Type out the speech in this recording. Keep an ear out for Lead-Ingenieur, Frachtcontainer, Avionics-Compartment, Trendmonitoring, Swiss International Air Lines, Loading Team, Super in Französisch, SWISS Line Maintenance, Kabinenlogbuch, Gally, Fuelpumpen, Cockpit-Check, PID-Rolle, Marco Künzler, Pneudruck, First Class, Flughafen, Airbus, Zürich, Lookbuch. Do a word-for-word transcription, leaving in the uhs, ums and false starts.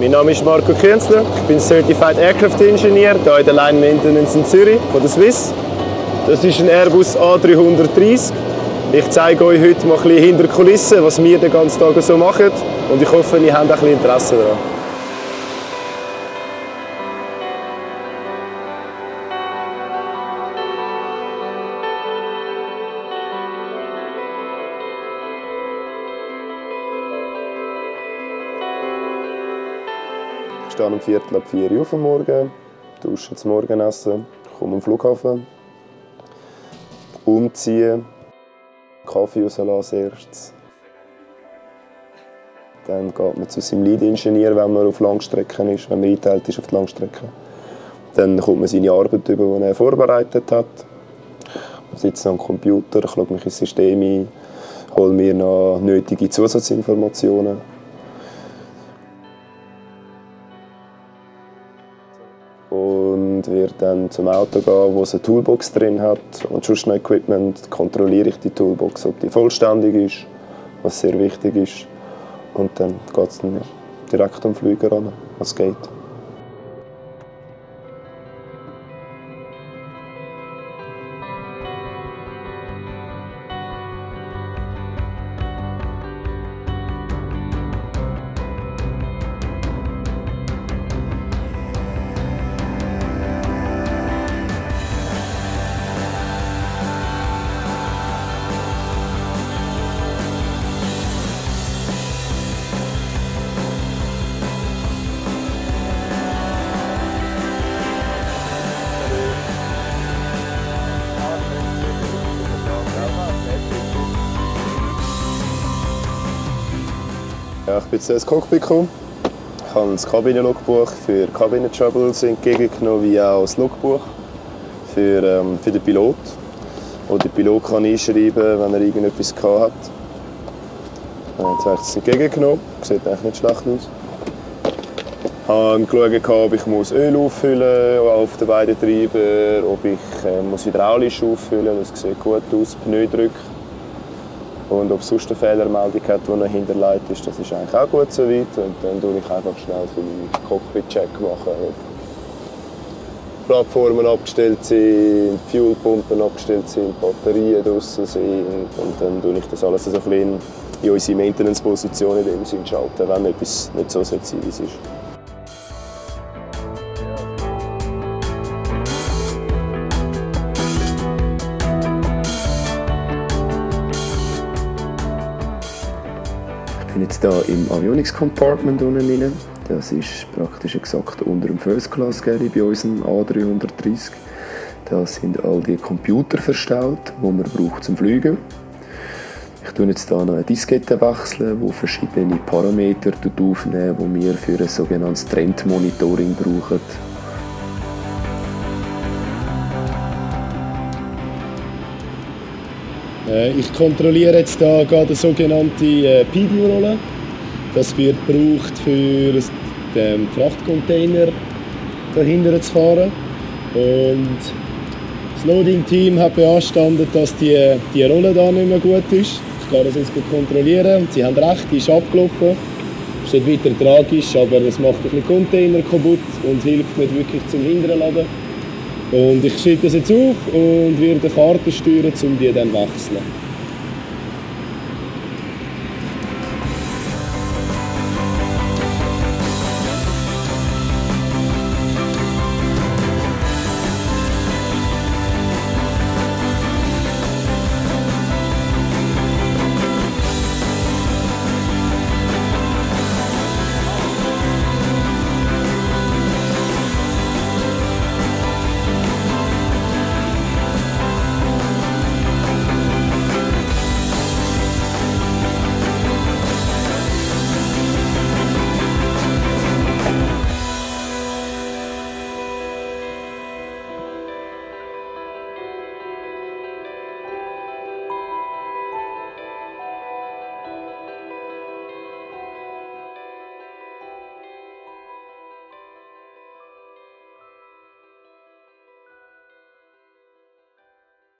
Mein Name ist Marco Künzler, ich bin Certified Aircraft Engineer hier in der Line Maintenance in Zürich von der Swiss. Das ist ein Airbus A drei dreißig. Ich zeige euch heute mal ein bisschen hinter die Kulissen, was wir den ganzen Tag so machen, und ich hoffe, ihr habt ein bisschen Interesse daran. Ich stehe um Viertel ab vier Uhr auf am Morgen, dusche zum Morgenessen, komme am Flughafen, umziehen, Kaffee rauslassen erst. Dann geht man zu seinem Lead-Ingenieur, wenn man auf Langstrecken ist, wenn man eingeteilt ist auf die Langstrecke. Dann kommt man seine Arbeit über, die er vorbereitet hat. Ich sitze am Computer, schaue mich ins System ein, hole mir noch nötige Zusatzinformationen. Und wir dann zum Auto gehen, wo es eine Toolbox drin hat und sonst noch Equipment, kontrolliere ich die Toolbox, ob die vollständig ist, was sehr wichtig ist. Und dann geht es dann direkt am Flieger ran, was geht. Ja, ich bin ins Cockpit gekommen. Ich habe das Kabinenlogbuch für Kabinen-Troubles entgegengenommen, wie auch das Lookbuch für, ähm, für den Pilot. Und der Pilot kann einschreiben, wenn er irgendetwas gehabt hat. Jetzt habe ich das entgegengenommen. Sieht eigentlich nicht schlecht aus. Ich habe geschaut, ob ich Öl auffüllen muss auf den beiden Treibern, ob ich äh, muss hydraulisch auffüllen muss. Das sieht gut aus. Pneudruck. Und ob es sonst eine Fehlermeldung hat, die noch hinterlegt ist, das ist eigentlich auch gut so weit. Und dann mache ich einfach schnell den Cockpit-Check, ob Plattformen abgestellt sind, Fuelpumpen abgestellt sind, Batterien draussen sind. Und dann schalte ich das alles so ein bisschen in unsere Maintenance-Position in dem Sinn, schalten, wenn etwas nicht so sein sollte, wie es ist. Ich bin jetzt hier im Avionics-Compartment unten rein. Das ist praktisch exakt unter dem First Class Gally bei unserem A drei dreißig. Da sind all die Computer verstaut, die man braucht zum Fliegen. Ich wechsle jetzt hier noch eine Diskette, wechseln, die verschiedene Parameter aufnehmen, die wir für ein sogenanntes Trendmonitoring brauchen. Ich kontrolliere jetzt hier gerade die sogenannte P I D-Rolle. Das wird gebraucht, für den Frachtcontainer dahinter zu fahren. Und das Loading Team hat beanstandet, dass die, die Rolle hier nicht mehr gut ist. Ich kann das jetzt gut kontrollieren. Sie haben recht, die ist abgelaufen. Ist nicht weiter tragisch, aber das macht ein bisschen Container kaputt und hilft nicht wirklich zum hinteren Laden. Und ich schreibe das jetzt auf und werde die Karte steuern, um die dann zu wechseln.